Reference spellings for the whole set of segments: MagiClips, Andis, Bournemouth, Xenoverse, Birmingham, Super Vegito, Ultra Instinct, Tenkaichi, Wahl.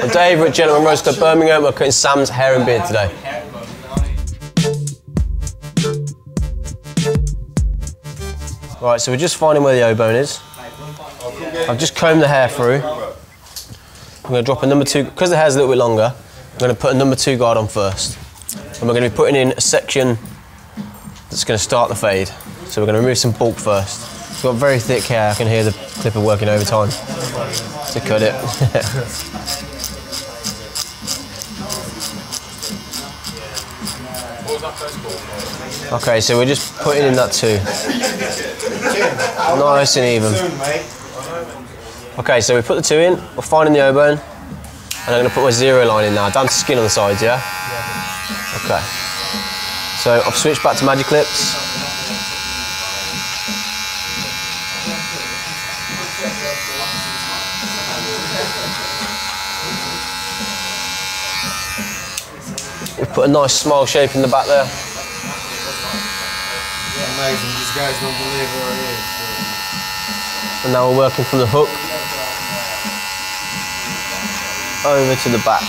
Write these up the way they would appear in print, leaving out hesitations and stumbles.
My favourite gentleman roaster, Birmingham. We're cutting Sam's hair and beard today. Right, so we're just finding where the O-bone is. I've just combed the hair through. I'm going to drop a number two, because the hair's a little bit longer, I'm going to put a number two guard on first. And we're going to be putting in a section that's going to start the fade. So we're going to remove some bulk first. It's got very thick hair, I can hear the clipper working overtime to cut it. Okay, so we're just putting in that two. Nice and even. Okay, so we put the two in, we're finding the O-bone, and I'm going to put my zero line in now, down to skin on the sides, yeah? Okay. So I've switched back to MagiClips. We've put a nice smile shape in the back there. Amazing, these guys don't believe where it is. So. And now we're working from the hook over to the back. A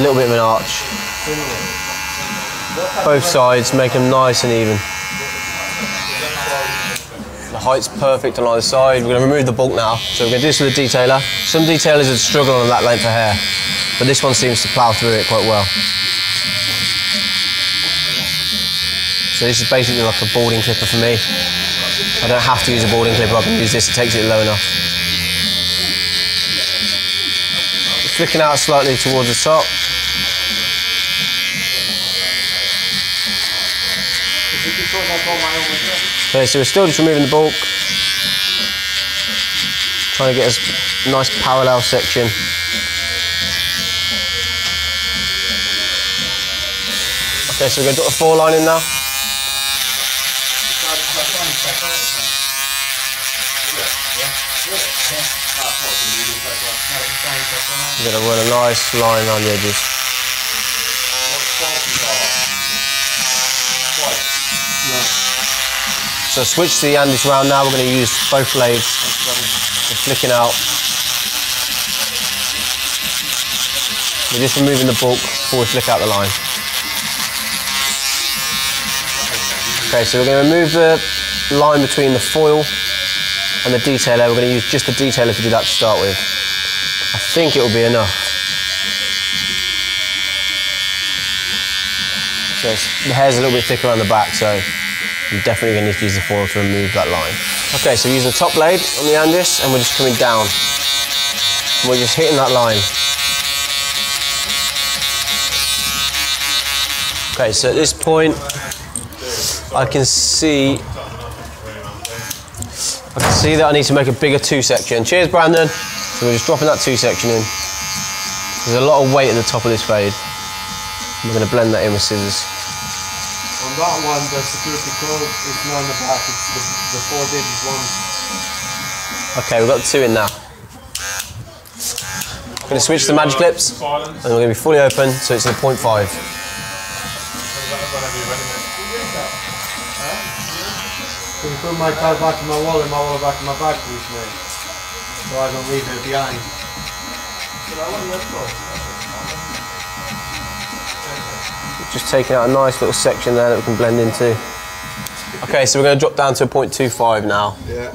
little bit of an arch. Both sides, make them nice and even. The height's perfect on either side. We're going to remove the bulk now. So we're going to do this with a detailer. Some detailers would struggle on that length of hair, but this one seems to plough through it quite well. So this is basically like a balding clipper for me. I don't have to use a balding clipper, I can use this, it takes it low enough. It's flicking out slightly towards the top. Okay, so we're still just removing the bulk. Trying to get a nice parallel section. Okay, so we're going to put the four line in now. We're going to run a nice line around the edges. So switch to the Andis round now, we're going to use both blades. We're flicking out. We're just removing the bulk before we flick out the line. Okay, so we're going to remove the line between the foil and the detailer. We're going to use just the detailer to do that to start with. I think it will be enough. So the hair's a little bit thicker on the back, so I'm definitely going to need to use the foil to remove that line. Okay, so we're using the top blade on the Andis, and we're just coming down. And we're just hitting that line. Okay, so at this point, I can see that I need to make a bigger two section. Cheers, Brandon. So we're just dropping that two section in. There's a lot of weight at the top of this fade. We're going to blend that in with scissors. On that one, the security code is not in the back, it's the four-digit one. Okay, we've got the two in now. I'm going to switch to the MagiClips, and we're going to be fully open, so it's in a 0.5. Can you put my car back in my wallet and my wallet back in my bag, please, mate? So I don't leave it behind. Just taking out a nice little section there that we can blend into. Okay, so we're going to drop down to a 0.25 now. Yeah.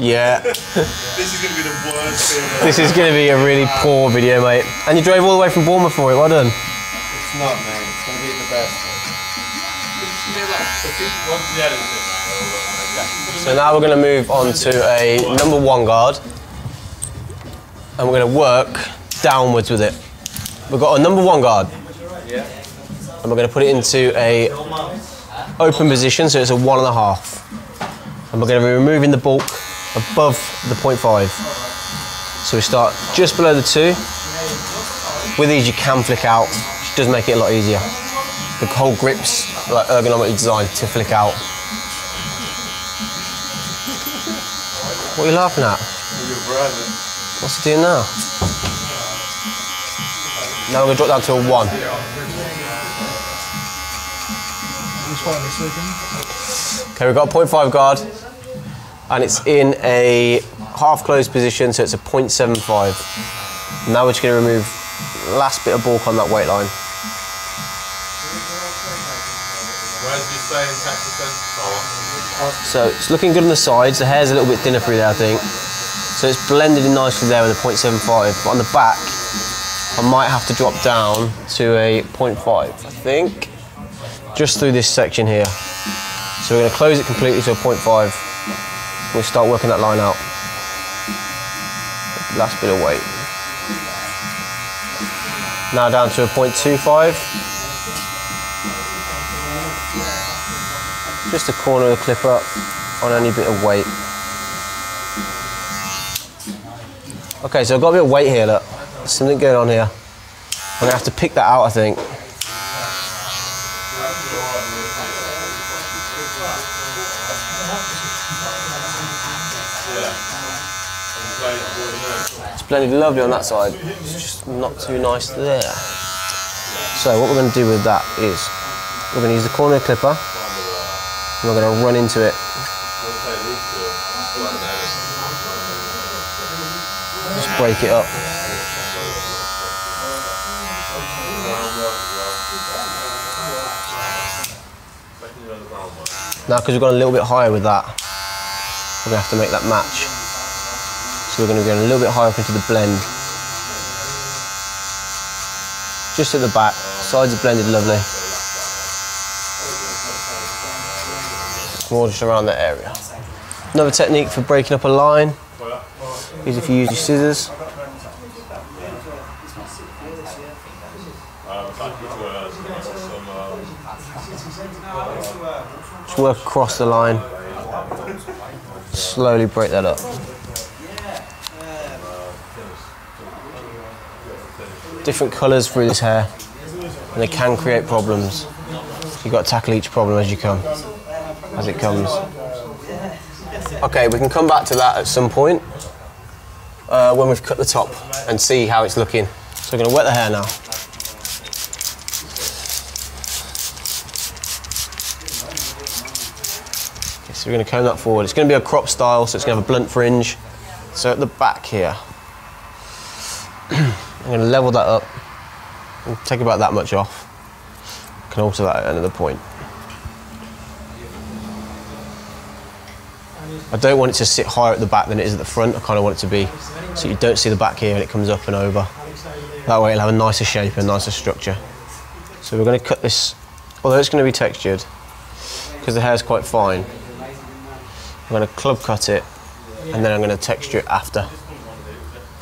Yeah. This is going to be the worst video. This is going to be a really poor video, mate. And you drove all the way from Bournemouth for it, well done. It's not, mate. It's going to be the best. So now we're going to move on to a number one guard, and we're going to work downwards with it. We've got a number one guard, and we're going to put it into a open position, so it's a 1.5. And we're going to be removing the bulk above the 0.5. So we start just below the two. With these you can flick out, which does make it a lot easier. The whole grip's like ergonomically designed to flick out. What are you laughing at? What's it doing now? Now we're going to drop down to a 1. Okay, we've got a 0.5 guard, and it's in a half closed position, so it's a 0.75. Now we're just going to remove the last bit of balk on that weight line. So it's looking good on the sides, the hair's a little bit thinner through there I think. So it's blended in nicely there with a 0.75, but on the back I might have to drop down to a 0.5 I think, just through this section here. So we're going to close it completely to a 0.5, we'll start working that line out. Last bit of weight. Now down to a 0.25. Just the corner of the clip up on any bit of weight. Okay, so I've got a bit of weight here, look. There's something going on here. I'm gonna have to pick that out, I think. It's blended lovely on that side. It's just not too nice there. So what we're gonna do with that is, we're gonna use the corner of the clipper. I'm going to run into it. Just break it up. Now, because we've gone a little bit higher with that, we're going to have to make that match. So we're going to go a little bit higher up into the blend. Just at the back, sides are blended lovely. More just around that area. Another technique for breaking up a line is if you use your scissors. Just work across the line. Slowly break that up. Different colours through this hair and they can create problems. So you've got to tackle each problem as you come. As it comes. Okay, we can come back to that at some point when we've cut the top and see how it's looking. So we're going to wet the hair now. Okay, so we're going to comb that forward. It's going to be a crop style, so it's going to have a blunt fringe. So at the back here, I'm going to level that up and take about that much off. I can alter that at another point. I don't want it to sit higher at the back than it is at the front. I kind of want it to be so you don't see the back here and it comes up and over. That way it'll have a nicer shape and nicer structure. So we're going to cut this, although it's going to be textured because the hair's quite fine. I'm going to club cut it and then I'm going to texture it after.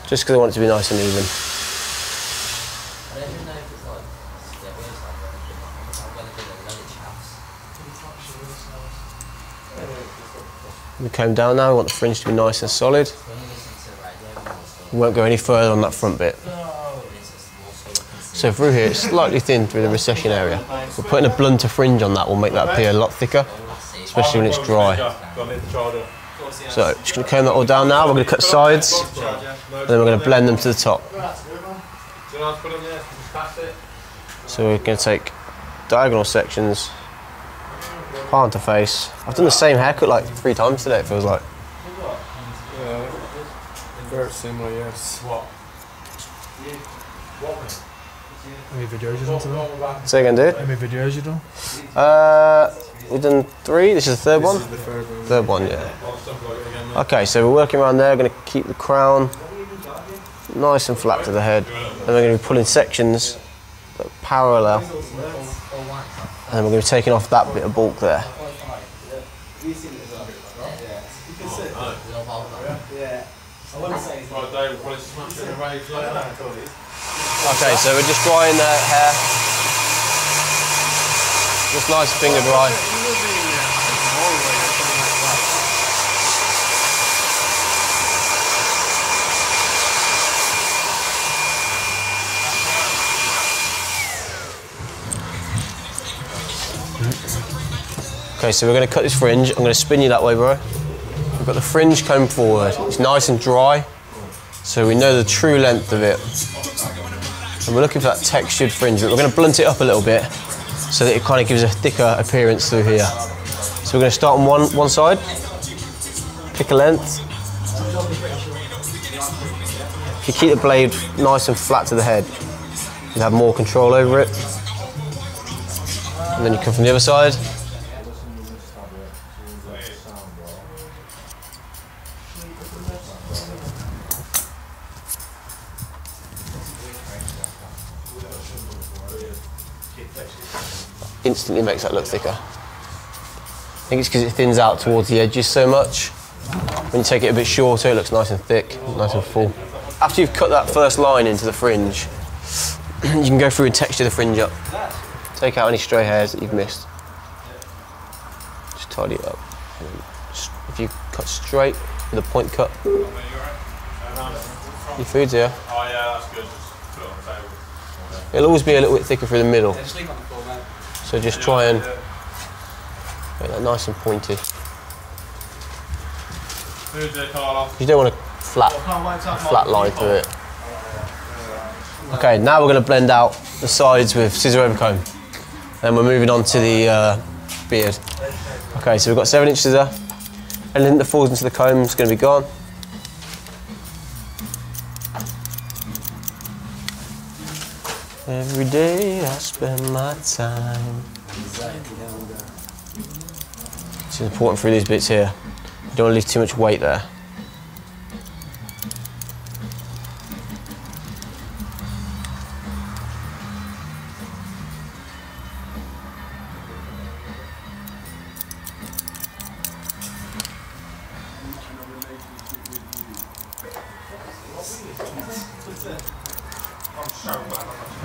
Just because I want it to be nice and even. We comb down now, we want the fringe to be nice and solid. We won't go any further on that front bit. So through here, it's slightly thin through the recession area. We're putting a blunter fringe on that will make that appear a lot thicker, especially when it's dry. So just going to comb that all down now, we're going to cut the sides, and then we're going to blend them to the top. So we're going to take diagonal sections, palm to face. I've done the same haircut like 3 times today, it feels like. Yeah, very similar, yes. What? How many videos you done today? Say again, dude. How many videos you done? We've done 3, this is the third one? This is the third one. Third one, yeah. Okay, so we're working around there, we're going to keep the crown nice and flat to the head. And we're going to be pulling sections that parallel. And then we're going to be taking off that bit of bulk there. Okay, so we're just drying the hair. Just nice finger dry. Okay, so we're going to cut this fringe. I'm going to spin you that way, bro. We've got the fringe combed forward. It's nice and dry, so we know the true length of it. And we're looking for that textured fringe, but we're going to blunt it up a little bit so that it kind of gives a thicker appearance through here. So we're going to start on one side, pick a length, If you keep the blade nice and flat to the head, you'll have more control over it. And then you come from the other side. Instantly makes that look thicker. I think it's because it thins out towards the edges so much. When you take it a bit shorter, it looks nice and thick, nice and full. After you've cut that first line into the fringe, you can go through and texture the fringe up. Take out any stray hairs that you've missed. Just tidy it up. If you cut straight with a point cut, your food's here. Oh yeah, that's good. Just put it on the table. It'll always be a little bit thicker through the middle. So just try and make that nice and pointed. You don't want a flat line through it. Okay, now we're going to blend out the sides with scissor overcomb. And we're moving on to the beard. Okay, so we've got 7-inch scissor. Anything that falls into the comb is going to be gone. Every day I spend my time. It's important through these bits here. You don't want to leave too much weight there.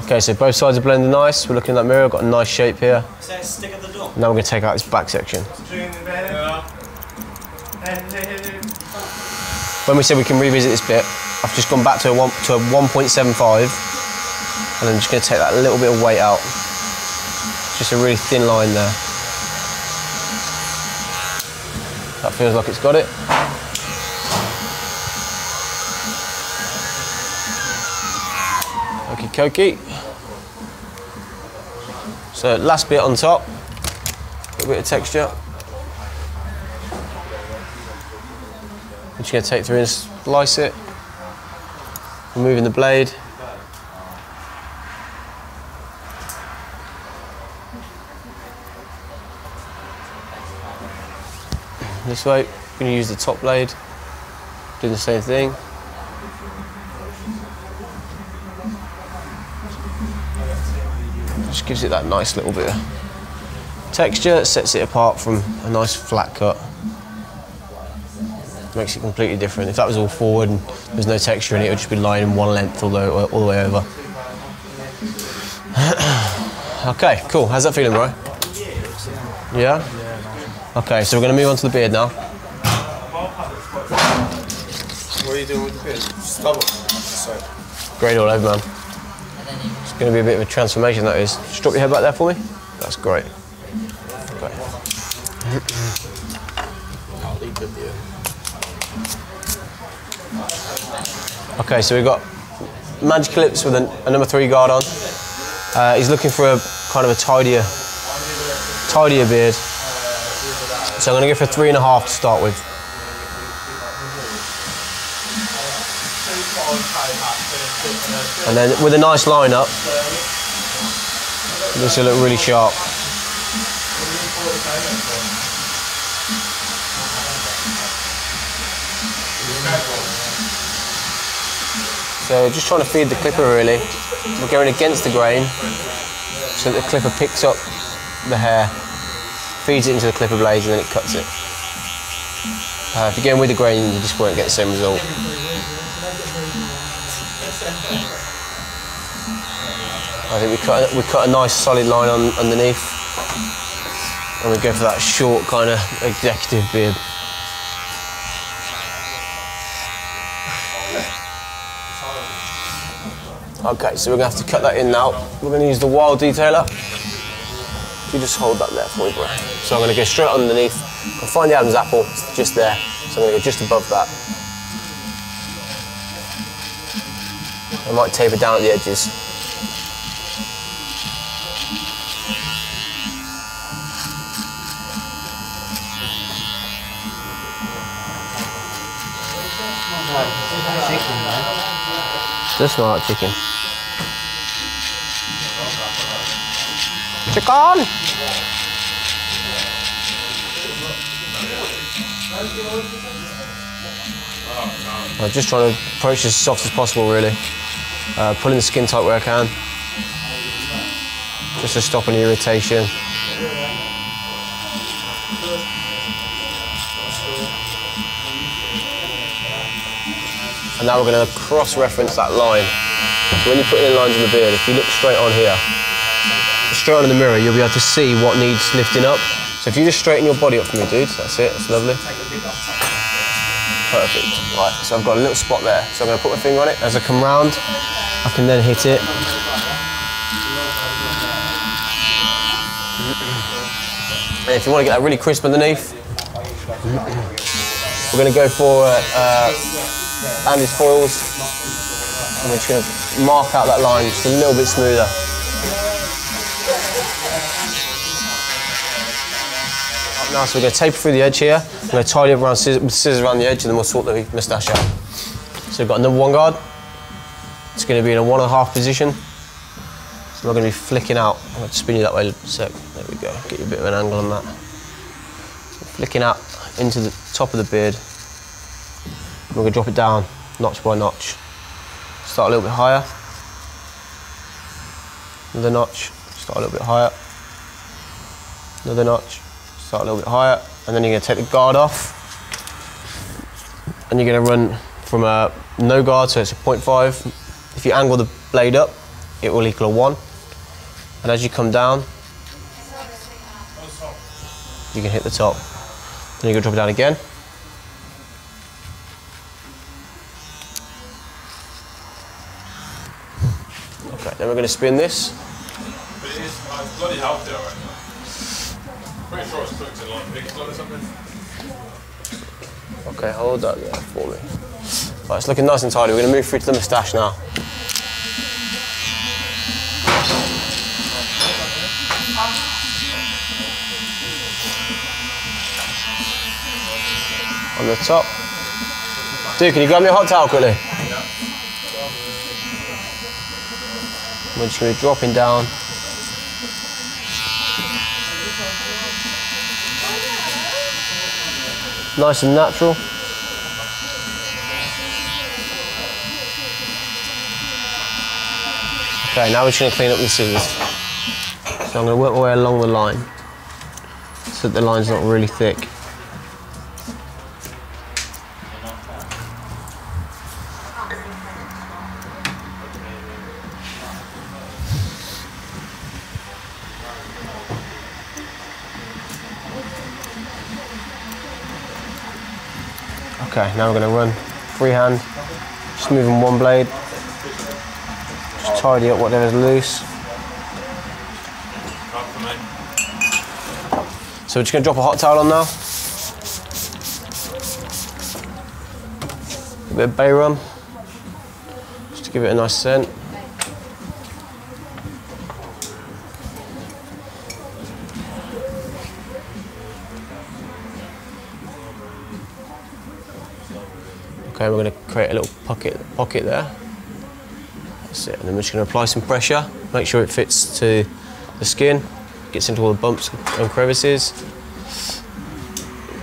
Okay, so both sides are blended nice. We're looking at that mirror, we've got a nice shape here. Now we're going to take out this back section. When we said we can revisit this bit, I've just gone back to a 1.75, and I'm just going to take that little bit of weight out. Just a really thin line there. That feels like it's got it. Okie dokie. So last bit on top, a little bit of texture. I'm just going to take through and slice it, removing the blade. This way, I'm going to use the top blade, do the same thing. Just gives it that nice little bit of texture that sets it apart from a nice flat cut. Makes it completely different. If that was all forward and there was no texture in it, it would just be lying in one length all the way over. Okay, cool. How's that feeling, bro? Yeah? Okay, so we're going to move on to the beard now. What are you doing with the beard? Stubble. Great all over, man. It's going to be a bit of a transformation, that is. Just drop your head back there for me. That's great. Okay. Okay, so we've got MagiClips with a number 3 guard on. He's looking for a kind of a tidier beard. So I'm going to go for 3.5 to start with. And then with a nice line up, this will look really sharp. So just trying to feed the clipper really. We're going against the grain so that the clipper picks up the hair, feeds it into the clipper blades and then it cuts it. If you're going with the grain you just won't get the same result. I think we cut a nice solid line underneath and we go for that short kind of executive beard. Okay, so we're going to have to cut that in now. We're going to use the Wahl detailer. If you just hold that there for me, bro. So I'm going to go straight underneath. I'll find the Adam's apple, it's just there. So I'm going to go just above that. I might taper down at the edges. This not like chicken. Chicken! I'm just trying to approach as soft as possible, really. Pulling the skin tight where I can. Just to stop any irritation. And now we're going to cross-reference that line. So when you put in lines in the beard, if you look straight on here, straight on in the mirror, you'll be able to see what needs lifting up. So if you just straighten your body up for me, dude, that's it, that's lovely. Perfect. Right, so I've got a little spot there. So I'm going to put my finger on it. As I come round, I can then hit it. And if you want to get that really crisp underneath, we're going to go for Andis foils, and we're just going to mark out that line just a little bit smoother. Up now, so we're going to taper through the edge here. I'm going to tidy up around with scissors around the edge, and then we'll sort the moustache out. So we've got number one guard. It's going to be in a 1.5 position. So we're going to be flicking out. I'm going to spin you that way a sec. There we go. Get you a bit of an angle on that. So flicking out into the top of the beard. We're going to drop it down, notch by notch. Start a little bit higher. Another notch, start a little bit higher. Another notch, start a little bit higher. And then you're going to take the guard off. And you're going to run from a no guard, so it's a 0.5. If you angle the blade up, it will equal a 1. And as you come down, you can hit the top. Then you're going to drop it down again. Then we're going to spin this. But it is bloody hard there right now. Pretty sure it's cooked in like big blood or something. Okay, hold that there for me. Right, it's looking nice and tidy. We're going to move through to the moustache now. On the top. Dude, can you grab me a hot towel quickly? We're just going to be dropping down. Nice and natural. Okay, now we're just going to clean up the scissors. So I'm going to work my way along the line so that the line's not really thick. Okay, now we're going to run freehand, just moving one blade, just tidy up whatever's loose. So we're just going to drop a hot towel on now. A bit of bay rum, just to give it a nice scent. Okay, we're going to create a little pocket there. That's it, and then we're just going to apply some pressure, make sure it fits to the skin, gets into all the bumps and crevices.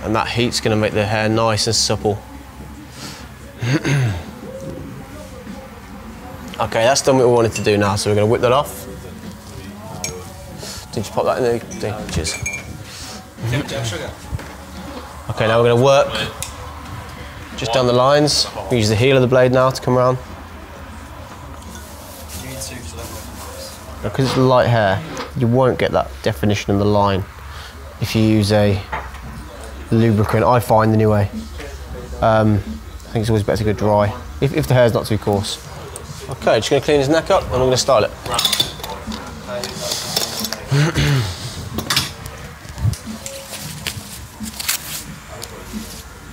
And that heat's going to make the hair nice and supple. Okay, that's done what we wanted to do now, so we're going to whip that off. Did you pop that in there? Cheers. Okay, now we're going to work just down the lines. We use the heel of the blade now to come around. Because it's light hair, you won't get that definition in the line if you use a lubricant, I find anyway. I think it's always better to go dry, if the hair's not too coarse. Okay, just gonna clean his neck up and I'm gonna style it.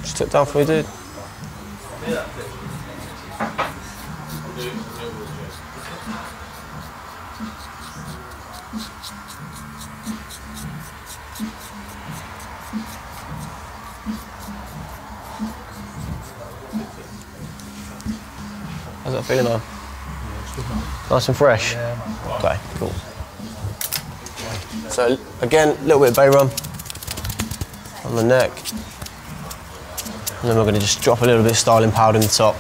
Just took it down for me, dude. How's that feeling, man? Nice and fresh? Yeah, man. Okay, cool. So again, a little bit of bay rum on the neck. And then we're going to just drop a little bit of styling powder in the top.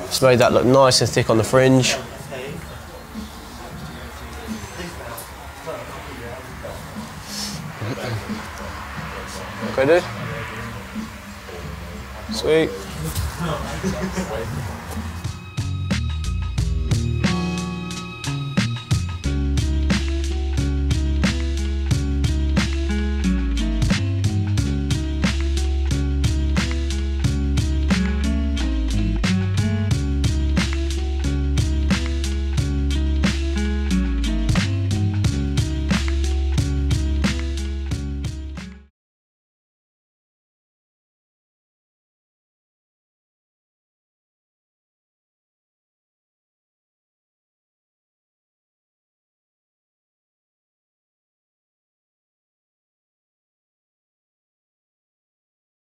It's made that look nice and thick on the fringe. Okay, dude? Sweet.